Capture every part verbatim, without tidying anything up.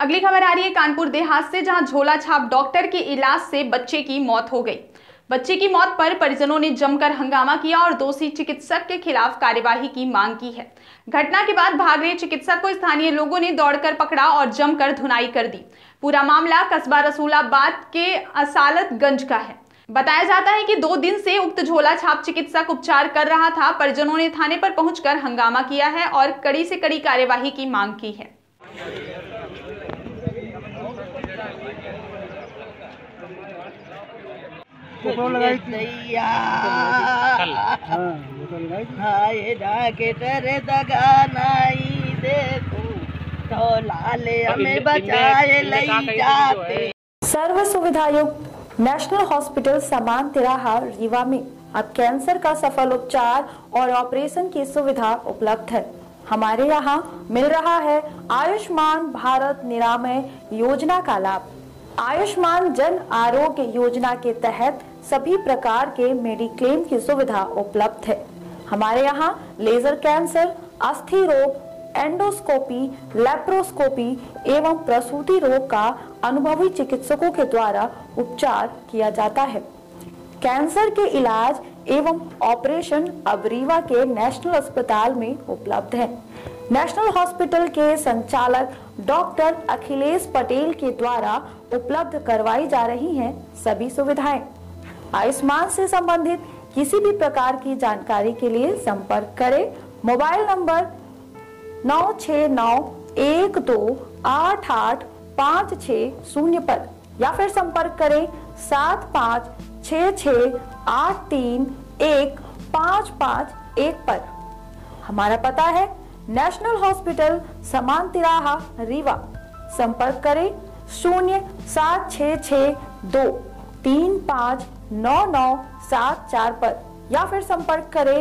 अगली खबर आ रही है कानपुर देहात से, जहां झोला छाप डॉक्टर के इलाज से बच्चे की मौत हो गई। बच्चे की मौत पर परिजनों ने जमकर हंगामा किया और दोषी चिकित्सक के खिलाफ कार्यवाही की मांग की है। घटना के बाद भाग रहे चिकित्सक को स्थानीय लोगों ने दौड़कर पकड़ा और जमकर धुनाई कर दी। पूरा मामला कस्बा रसूलाबाद के असालतगंज का है। बताया जाता है कि दो दिन से उक्त झोला छाप चिकित्सक उपचार कर रहा था। परिजनों ने थाने पर पहुंचकर हंगामा किया है और कड़ी से कड़ी कार्यवाही की मांग की है। सर्व सुविधायुक्त नेशनल हॉस्पिटल समान तिराहा रीवा में अब कैंसर का सफल उपचार और ऑपरेशन की सुविधा उपलब्ध है। हमारे यहाँ मिल रहा है आयुष्मान भारत निरामय योजना का लाभ। आयुष्मान जन आरोग्य योजना के तहत सभी प्रकार के मेडिक्लेम की सुविधा उपलब्ध है। हमारे यहाँ लेजर कैंसर, अस्थि रोग, एंडोस्कोपी, लेप्रोस्कोपी एवं प्रसूति रोग का अनुभवी चिकित्सकों के द्वारा उपचार किया जाता है। कैंसर के इलाज एवं ऑपरेशन अब रीवा के नेशनल अस्पताल में उपलब्ध है। नेशनल हॉस्पिटल के संचालक डॉक्टर अखिलेश पटेल के द्वारा उपलब्ध करवाई जा रही हैं सभी सुविधाएं। आयुष्मान से संबंधित किसी भी प्रकार की जानकारी के लिए संपर्क करें मोबाइल नंबर नौ छः नौ एक दो आठ आठ पाँच छः शून्य पर, या फिर संपर्क करें सात पाँच छः छः आठ तीन एक पाँच पाँच एक पर। हमारा पता है नेशनल हॉस्पिटल समान तिराहा रीवा। संपर्क करें शून्य सात छः छः दो तीन पाँच नौ नौ सात चार पर, या फिर संपर्क करें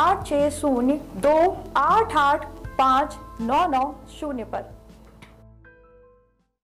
आठ छः शून्य दो आठ आठ पाँच नौ नौ शून्य पर।